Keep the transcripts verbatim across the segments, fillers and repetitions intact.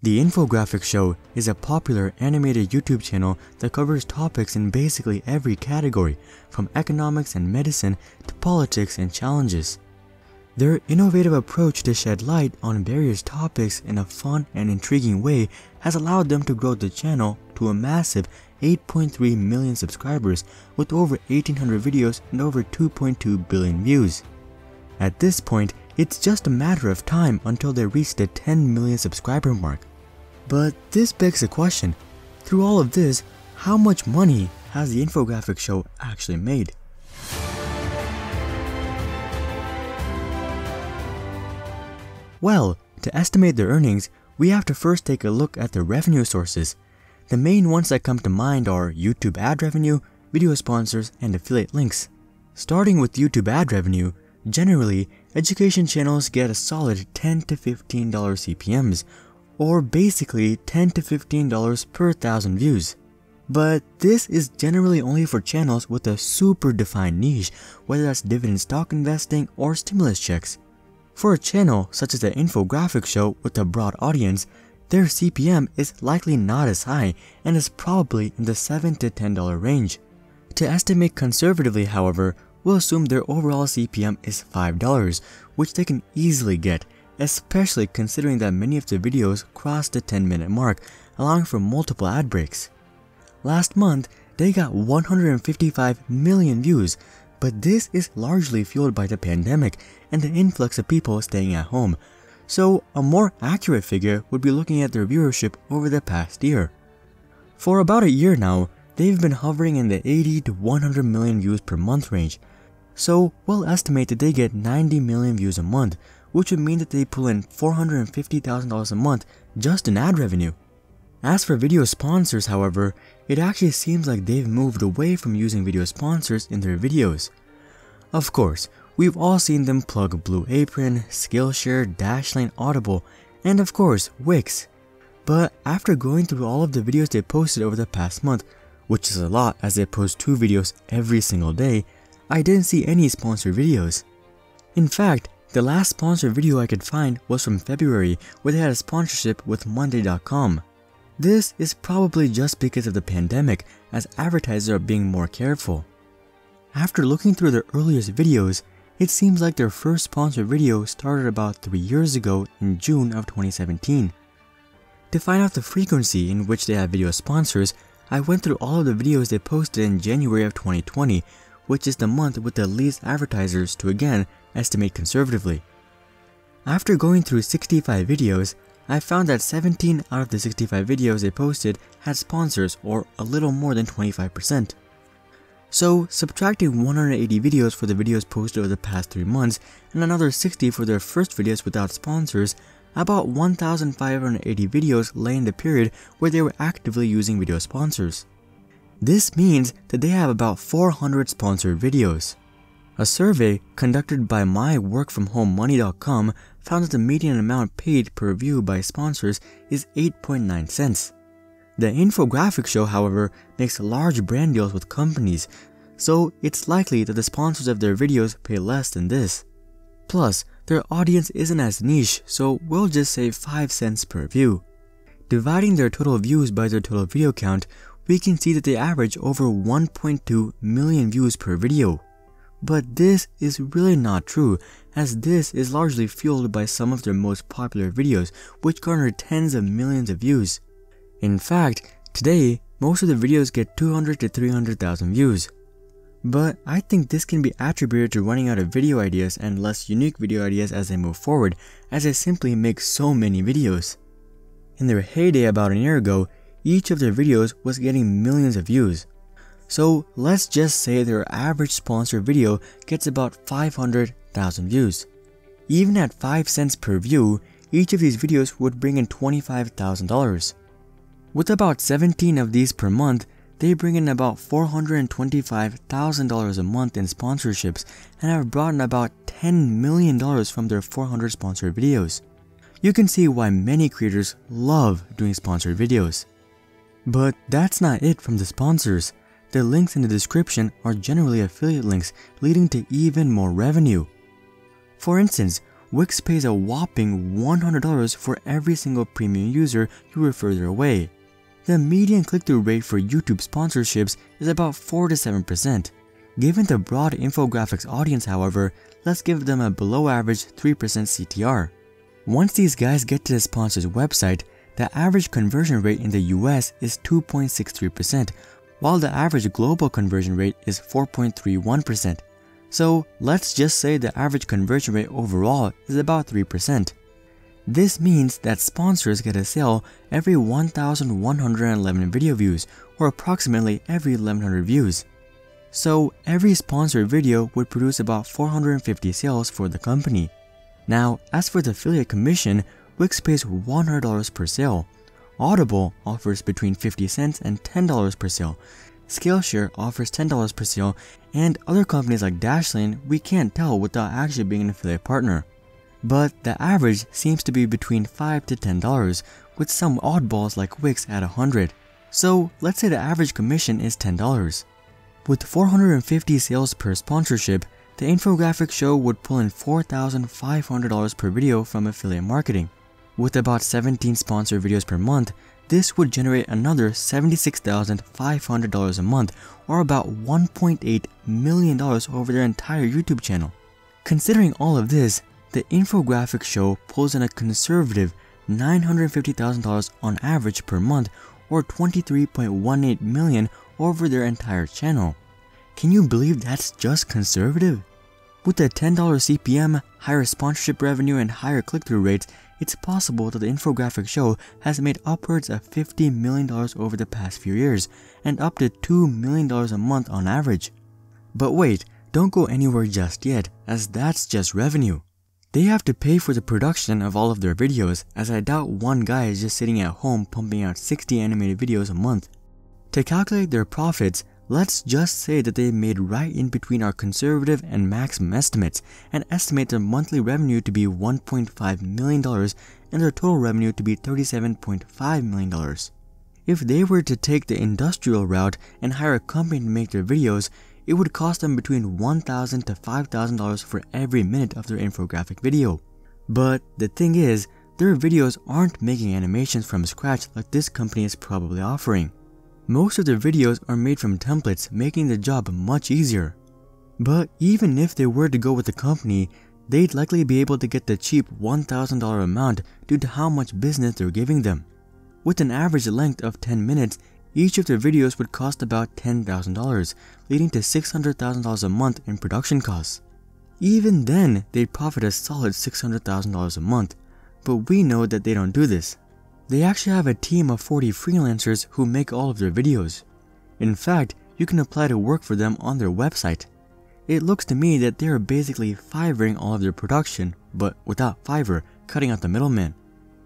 The Infographics Show is a popular animated YouTube channel that covers topics in basically every category, from economics and medicine to politics and challenges. Their innovative approach to shed light on various topics in a fun and intriguing way has allowed them to grow the channel to a massive eight point three million subscribers with over eighteen hundred videos and over two point two billion views. At this point, it's just a matter of time until they reach the ten million subscriber mark. But this begs the question, through all of this, how much money has the Infographics Show actually made? Well, to estimate their earnings, we have to first take a look at their revenue sources. The main ones that come to mind are YouTube ad revenue, video sponsors, and affiliate links. Starting with YouTube ad revenue, generally, education channels get a solid ten to fifteen dollar C P Ms, or basically ten to fifteen dollars per thousand views. But this is generally only for channels with a super defined niche, whether that's dividend stock investing or stimulus checks. For a channel such as the Infographics Show with a broad audience, their C P M is likely not as high and is probably in the seven to ten dollar range. To estimate conservatively, however, we'll assume their overall C P M is five dollars, which they can easily get, especially considering that many of the videos cross the ten minute mark, allowing for multiple ad breaks. Last month, they got one hundred fifty-five million views, but this is largely fueled by the pandemic and the influx of people staying at home, so a more accurate figure would be looking at their viewership over the past year. For about a year now, they've been hovering in the eighty to one hundred million views per month range, so we'll estimate that they get ninety million views a month, which would mean that they pull in four hundred fifty thousand dollars a month just in ad revenue. As for video sponsors, however, it actually seems like they've moved away from using video sponsors in their videos. Of course, we've all seen them plug Blue Apron, Skillshare, Dashlane, Audible, and of course, Wix. But after going through all of the videos they posted over the past month, which is a lot as they post two videos every single day, I didn't see any sponsored videos. In fact, the last sponsored video I could find was from February, where they had a sponsorship with Monday dot com. This is probably just because of the pandemic, as advertisers are being more careful. After looking through their earliest videos, it seems like their first sponsored video started about three years ago in June of twenty seventeen. To find out the frequency in which they have video sponsors, I went through all of the videos they posted in January of twenty twenty, which is the month with the least advertisers to again estimate conservatively. After going through sixty-five videos, I found that seventeen out of the sixty-five videos they posted had sponsors, or a little more than twenty-five percent. So subtracting one hundred eighty videos for the videos posted over the past three months and another sixty for their first videos without sponsors, about one thousand five hundred eighty videos lay in the period where they were actively using video sponsors. This means that they have about four hundred sponsored videos. A survey conducted by my work from home money dot com found that the median amount paid per view by sponsors is eight point nine cents. The Infographics Show, however, makes large brand deals with companies, so it's likely that the sponsors of their videos pay less than this. Plus, their audience isn't as niche, so we'll just say five cents per view. Dividing their total views by their total video count, we can see that they average over one point two million views per video. But this is really not true, as this is largely fueled by some of their most popular videos, which garner tens of millions of views. In fact, today, most of the videos get two hundred to three hundred thousand views. But I think this can be attributed to running out of video ideas and less unique video ideas as they move forward, as they simply make so many videos. In their heyday about an year ago, each of their videos was getting millions of views. So let's just say their average sponsored video gets about five hundred thousand views. Even at five cents per view, each of these videos would bring in twenty-five thousand dollars. With about seventeen of these per month, they bring in about four hundred twenty-five thousand dollars a month in sponsorships and have brought in about ten million dollars from their four hundred sponsored videos. You can see why many creators love doing sponsored videos. But that's not it from the sponsors. The links in the description are generally affiliate links, leading to even more revenue. For instance, Wix pays a whopping one hundred dollars for every single premium user you refer their way. The median click-through rate for YouTube sponsorships is about four to seven percent. Given the broad infographics audience, however, let's give them a below-average three percent C T R. Once these guys get to the sponsor's website, the average conversion rate in the U S is two point six three percent, while the average global conversion rate is four point three one percent. So let's just say the average conversion rate overall is about three percent. This means that sponsors get a sale every one thousand one hundred eleven video views, or approximately every eleven hundred views. So every sponsored video would produce about four hundred fifty sales for the company. Now, as for the affiliate commission, Wix pays one hundred dollars per sale. Audible offers between fifty cents and ten dollars per sale. Skillshare offers ten dollars per sale, and other companies like Dashlane we can't tell without actually being an affiliate partner. But the average seems to be between five to ten dollars, with some oddballs like Wix at one hundred dollars. So let's say the average commission is ten dollars. With four hundred fifty sales per sponsorship, the Infographics Show would pull in four thousand five hundred dollars per video from affiliate marketing. With about seventeen sponsored videos per month, this would generate another seventy-six thousand five hundred dollars a month, or about one point eight million dollars over their entire YouTube channel. Considering all of this, the Infographics Show pulls in a conservative nine hundred fifty thousand dollars on average per month, or twenty-three point one eight million dollars over their entire channel. Can you believe that's just conservative? With a ten dollar C P M, higher sponsorship revenue, and higher click-through rates, it's possible that the Infographics Show has made upwards of fifty million dollars over the past few years, and up to two million dollars a month on average. But wait, don't go anywhere just yet, as that's just revenue. They have to pay for the production of all of their videos, as I doubt one guy is just sitting at home pumping out sixty animated videos a month. To calculate their profits, let's just say that they made right in between our conservative and maximum estimates, and estimate their monthly revenue to be one point five million dollars and their total revenue to be thirty-seven point five million dollars. If they were to take the industrial route and hire a company to make their videos, it would cost them between one thousand to five thousand dollars for every minute of their infographic video. But the thing is, their videos aren't making animations from scratch like this company is probably offering. Most of their videos are made from templates, making the job much easier. But even if they were to go with the company, they'd likely be able to get the cheap one thousand dollar amount due to how much business they're giving them. With an average length of ten minutes, each of their videos would cost about ten thousand dollars, leading to six hundred thousand dollars a month in production costs. Even then, they'd profit a solid six hundred thousand dollars a month, but we know that they don't do this. They actually have a team of forty freelancers who make all of their videos. In fact, you can apply to work for them on their website. It looks to me that they are basically Fiverring all of their production, but without Fiverr, cutting out the middleman.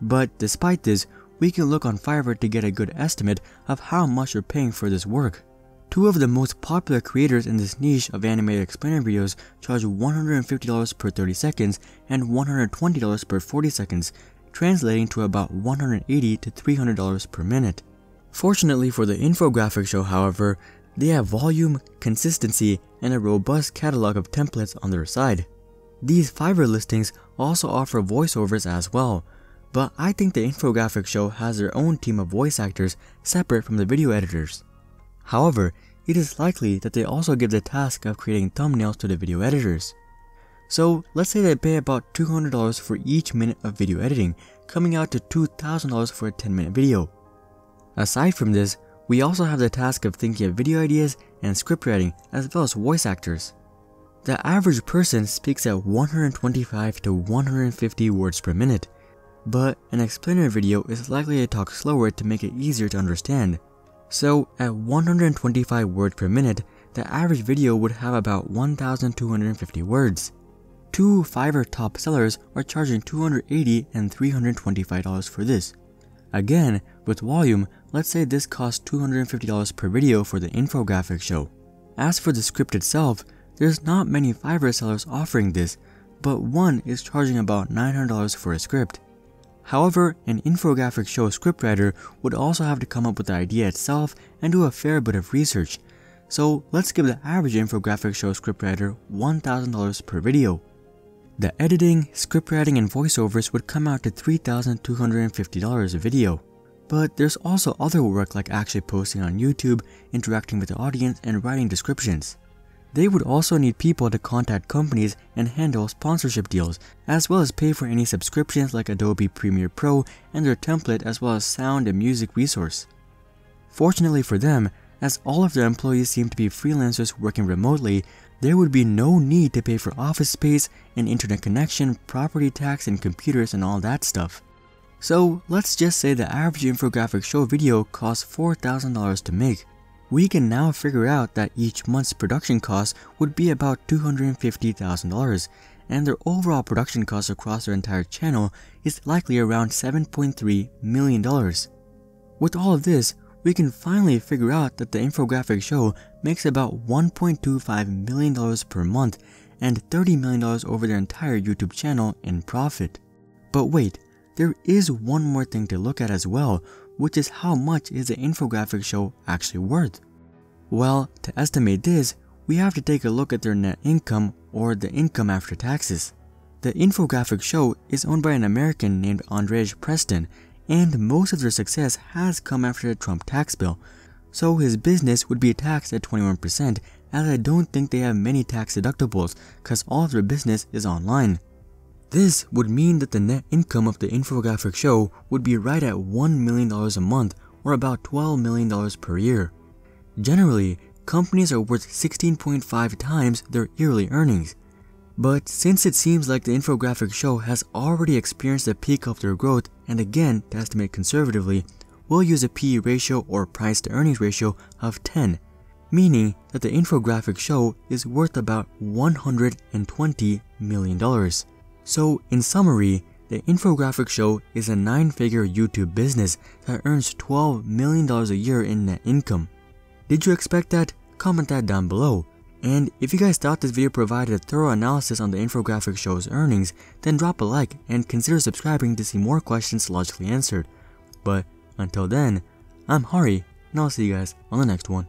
But despite this, we can look on Fiverr to get a good estimate of how much you're paying for this work. Two of the most popular creators in this niche of animated explainer videos charge one hundred fifty dollars per thirty seconds and one hundred twenty dollars per forty seconds, translating to about one hundred eighty to three hundred dollars per minute. Fortunately for the Infographics Show, however, they have volume, consistency, and a robust catalog of templates on their side. These Fiverr listings also offer voiceovers as well, but I think the Infographics Show has their own team of voice actors separate from the video editors. However, it is likely that they also give the task of creating thumbnails to the video editors. So let's say they pay about two hundred dollars for each minute of video editing, coming out to two thousand dollars for a ten minute video. Aside from this, we also have the task of thinking of video ideas and script writing, as well as voice actors. The average person speaks at one hundred twenty-five to one hundred fifty words per minute, but an explainer video is likely to talk slower to make it easier to understand. So at one hundred twenty-five words per minute, the average video would have about one thousand two hundred fifty words. Two Fiverr top sellers are charging two hundred eighty dollars and three hundred twenty-five dollars for this. Again, with volume, let's say this costs two hundred fifty dollars per video for the Infographics Show. As for the script itself, there's not many Fiverr sellers offering this, but one is charging about nine hundred dollars for a script. However, an Infographics Show scriptwriter would also have to come up with the idea itself and do a fair bit of research. So let's give the average Infographics Show scriptwriter one thousand dollars per video. The editing, scriptwriting, and voiceovers would come out to three thousand two hundred fifty dollars a video. But there's also other work like actually posting on YouTube, interacting with the audience, and writing descriptions. They would also need people to contact companies and handle sponsorship deals, as well as pay for any subscriptions like Adobe Premiere Pro and their template, as well as sound and music resource. Fortunately for them, as all of their employees seemed to be freelancers working remotely, there would be no need to pay for office space and internet connection, property tax, and computers and all that stuff. So let's just say the average infographic show video costs four thousand dollars to make. We can now figure out that each month's production cost would be about two hundred fifty thousand dollars, and their overall production cost across their entire channel is likely around seven point three million dollars. With all of this, we can finally figure out that the infographic show makes about one point two five million dollars per month and thirty million dollars over their entire YouTube channel in profit. But wait, there is one more thing to look at as well, which is how much is the infographic show actually worth? Well, to estimate this, we have to take a look at their net income, or the income after taxes. The infographic show is owned by an American named Andrej Preston, and most of their success has come after the Trump tax bill, so his business would be taxed at twenty-one percent, as I don't think they have many tax deductibles because all of their business is online. This would mean that the net income of the infographic show would be right at one million dollars a month, or about twelve million dollars per year. Generally, companies are worth sixteen point five times their yearly earnings. But since it seems like the infographic show has already experienced the peak of their growth, and again, to estimate conservatively, we'll use a P E ratio, or price to earnings ratio, of ten, meaning that the infographic show is worth about one hundred twenty million dollars. So in summary, the infographic show is a nine-figure YouTube business that earns twelve million dollars a year in net income. Did you expect that? Comment that down below. And if you guys thought this video provided a thorough analysis on the infographic show's earnings, then drop a like and consider subscribing to see more questions logically answered. But until then, I'm Hari, and I'll see you guys on the next one.